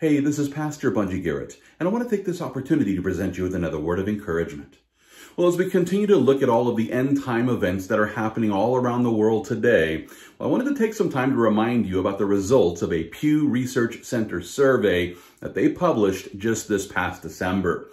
Hey, this is Pastor Bunjee Garrett, and I want to take this opportunity to present you with another word of encouragement. Well, as we continue to look at all of the end time events that are happening all around the world today, well, I wanted to take some time to remind you about the results of a Pew Research Center survey that they published just this past December.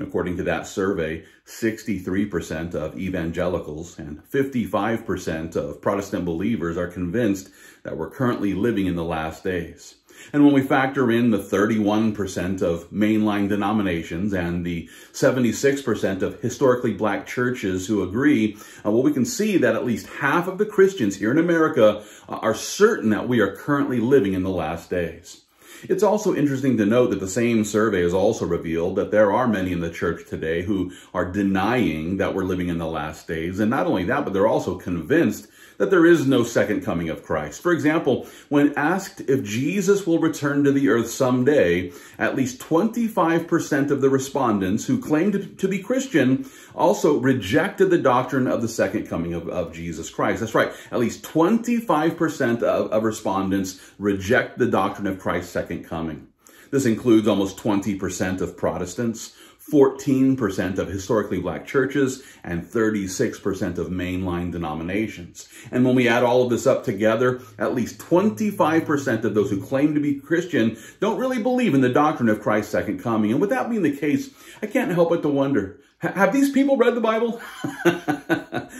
According to that survey, 63% of evangelicals and 55% of Protestant believers are convinced that we're currently living in the last days. And when we factor in the 31% of mainline denominations and the 76% of historically black churches who agree, well, we can see that at least half of the Christians here in America are certain that we are currently living in the last days. It's also interesting to note that the same survey has also revealed that there are many in the church today who are denying that we're living in the last days. And not only that, but they're also convinced that there is no second coming of Christ. For example, when asked if Jesus will return to the earth someday, at least 25% of the respondents who claimed to be Christian also rejected the doctrine of the second coming of Jesus Christ. That's right. At least 25% of respondents reject the doctrine of Christ's second coming. This includes almost 20% of Protestants, 14% of historically black churches, and 36% of mainline denominations. And when we add all of this up together, at least 25% of those who claim to be Christian don't really believe in the doctrine of Christ's second coming. And with that being the case, I can't help but to wonder, have these people read the Bible?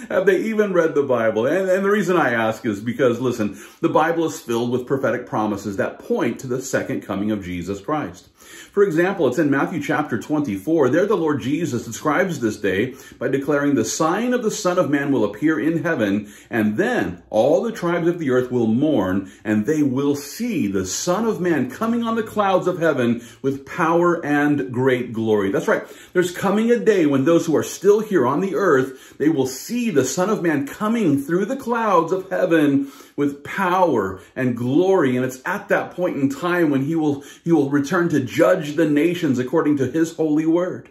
Have they even read the Bible? And the reason I ask is because, listen, the Bible is filled with prophetic promises that point to the second coming of Jesus Christ. For example, it's in Matthew chapter 24. There the Lord Jesus describes this day by declaring, "The sign of the Son of Man will appear in heaven, and then all the tribes of the earth will mourn, and they will see the Son of Man coming on the clouds of heaven with power and great glory." That's right. There's coming a day when those who are still here on the earth, they will see the Son of Man coming through the clouds of heaven with power and glory. And it's at that point in time when he will return to judge the nations according to his holy word.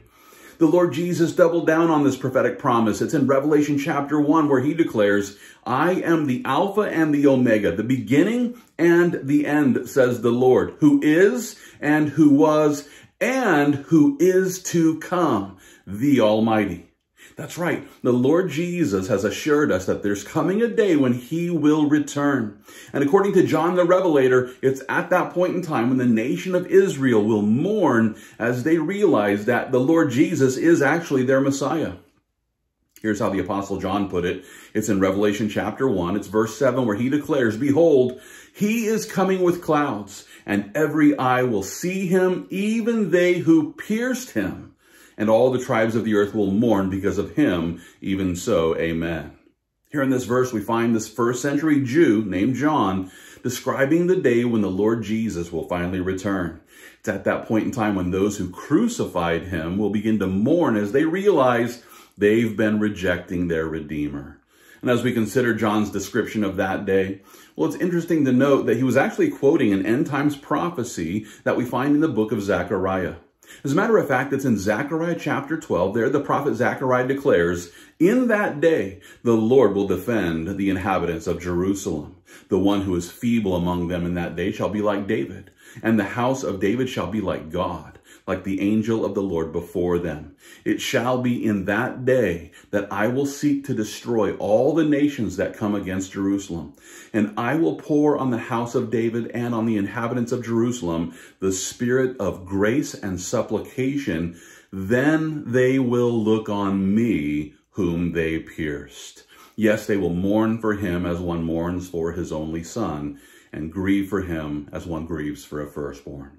The Lord Jesus doubled down on this prophetic promise. It's in Revelation chapter 1 where he declares, "I am the Alpha and the Omega, the beginning and the end, says the Lord, who is and who was and who is to come, the Almighty." That's right. The Lord Jesus has assured us that there's coming a day when he will return. And according to John the Revelator, it's at that point in time when the nation of Israel will mourn as they realize that the Lord Jesus is actually their Messiah. Here's how the Apostle John put it. It's in Revelation chapter 1. It's verse 7 where he declares, "Behold, he is coming with clouds, and every eye will see him, even they who pierced him. And all the tribes of the earth will mourn because of him. Even so, amen." Here in this verse, we find this first century Jew named John describing the day when the Lord Jesus will finally return. It's at that point in time when those who crucified him will begin to mourn as they realize they've been rejecting their Redeemer. And as we consider John's description of that day, well, it's interesting to note that he was actually quoting an end times prophecy that we find in the book of Zechariah. As a matter of fact, it's in Zechariah chapter 12. There, the prophet Zechariah declares, "In that day, the Lord will defend the inhabitants of Jerusalem. The one who is feeble among them in that day shall be like David, and the house of David shall be like God, like the angel of the Lord before them. It shall be in that day that I will seek to destroy all the nations that come against Jerusalem. And I will pour on the house of David and on the inhabitants of Jerusalem the spirit of grace and supplication. Then they will look on me whom they pierced. Yes, they will mourn for him as one mourns for his only son, and grieve for him as one grieves for a firstborn."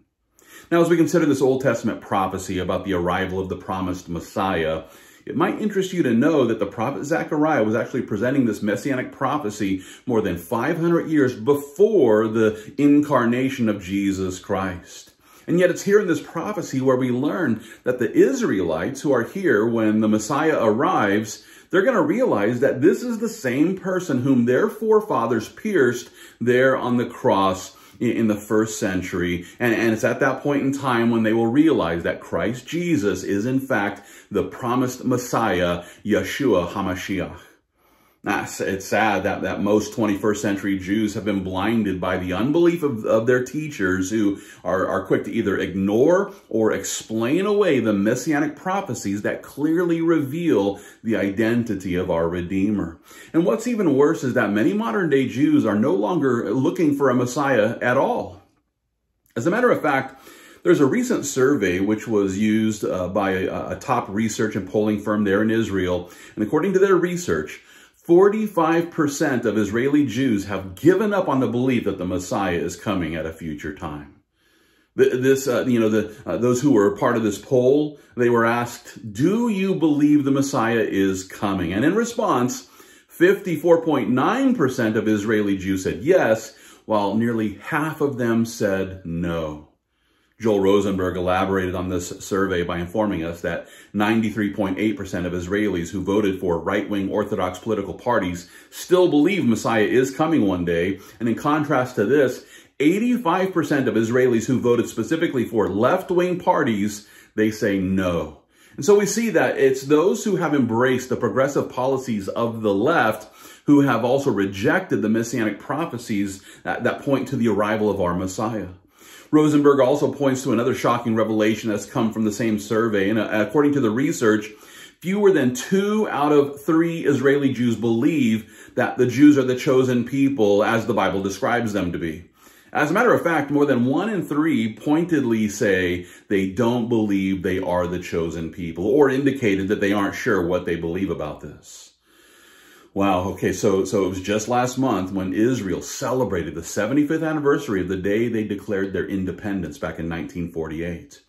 Now, as we consider this Old Testament prophecy about the arrival of the promised Messiah, it might interest you to know that the prophet Zechariah was actually presenting this messianic prophecy more than 500 years before the incarnation of Jesus Christ. And yet it's here in this prophecy where we learn that the Israelites who are here when the Messiah arrives, they're going to realize that this is the same person whom their forefathers pierced there on the cross in the first century. And it's at that point in time when they will realize that Christ Jesus is in fact the promised Messiah, Yeshua HaMashiach. It's sad that most 21st century Jews have been blinded by the unbelief of their teachers, who are quick to either ignore or explain away the messianic prophecies that clearly reveal the identity of our Redeemer. And what's even worse is that many modern day Jews are no longer looking for a Messiah at all. As a matter of fact, there's a recent survey which was used by a top research and polling firm there in Israel. And according to their research, 45% of Israeli Jews have given up on the belief that the Messiah is coming at a future time. Those who were part of this poll, they were asked, do you believe the Messiah is coming? And in response, 54.9% of Israeli Jews said yes, while nearly half of them said no. Joel Rosenberg elaborated on this survey by informing us that 93.8% of Israelis who voted for right-wing Orthodox political parties still believe Messiah is coming one day. And in contrast to this, 85% of Israelis who voted specifically for left-wing parties, they say no. And so we see that it's those who have embraced the progressive policies of the left who have also rejected the messianic prophecies that point to the arrival of our Messiah. Rosenberg also points to another shocking revelation that's come from the same survey. And according to the research, fewer than 2 out of 3 Israeli Jews believe that the Jews are the chosen people as the Bible describes them to be. As a matter of fact, more than 1 in 3 pointedly say they don't believe they are the chosen people, or indicated that they aren't sure what they believe about this. Wow, okay, so it was just last month when Israel celebrated the 75th anniversary of the day they declared their independence back in 1948.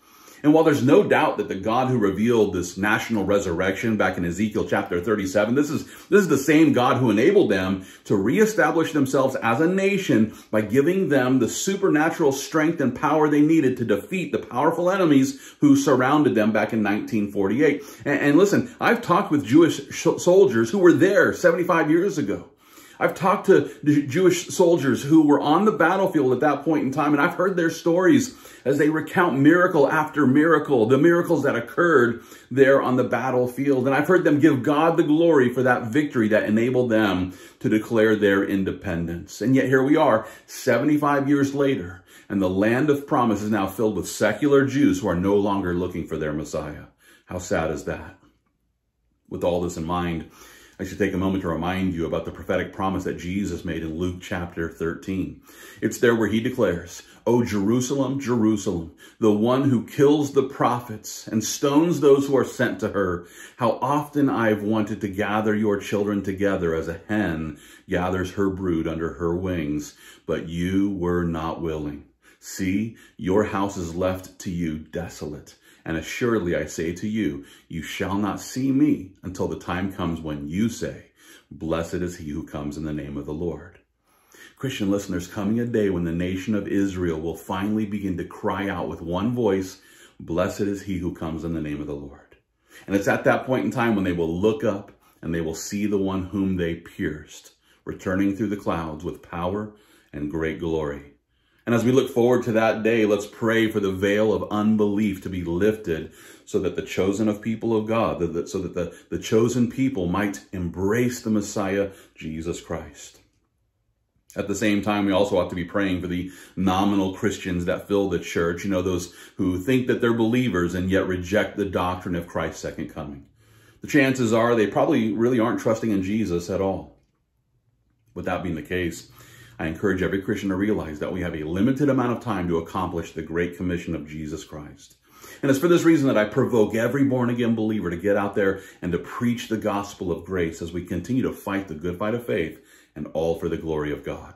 And while there's no doubt that the God who revealed this national resurrection back in Ezekiel chapter 37, this is the same God who enabled them to reestablish themselves as a nation by giving them the supernatural strength and power they needed to defeat the powerful enemies who surrounded them back in 1948. And listen, I've talked with Jewish soldiers who were there 75 years ago. I've talked to Jewish soldiers who were on the battlefield at that point in time, and I've heard their stories as they recount miracle after miracle, the miracles that occurred there on the battlefield. And I've heard them give God the glory for that victory that enabled them to declare their independence. And yet here we are, 75 years later, and the land of promise is now filled with secular Jews who are no longer looking for their Messiah. How sad is that? With all this in mind, I should take a moment to remind you about the prophetic promise that Jesus made in Luke chapter 13. It's there where he declares, "O Jerusalem, Jerusalem, the one who kills the prophets and stones those who are sent to her, how often I've wanted to gather your children together as a hen gathers her brood under her wings, but you were not willing. See, your house is left to you desolate. And assuredly, I say to you, you shall not see me until the time comes when you say, blessed is he who comes in the name of the Lord." Christian listeners, coming a day when the nation of Israel will finally begin to cry out with one voice, blessed is he who comes in the name of the Lord. And it's at that point in time when they will look up and they will see the one whom they pierced, returning through the clouds with power and great glory. And as we look forward to that day, let's pray for the veil of unbelief to be lifted so that the chosen of people of God, so that the chosen people might embrace the Messiah, Jesus Christ. At the same time, we also ought to be praying for the nominal Christians that fill the church, those who think that they're believers and yet reject the doctrine of Christ's second coming. The chances are they probably really aren't trusting in Jesus at all. With that being the case, I encourage every Christian to realize that we have a limited amount of time to accomplish the great commission of Jesus Christ. And it's for this reason that I provoke every born-again believer to get out there and to preach the gospel of grace as we continue to fight the good fight of faith, and all for the glory of God.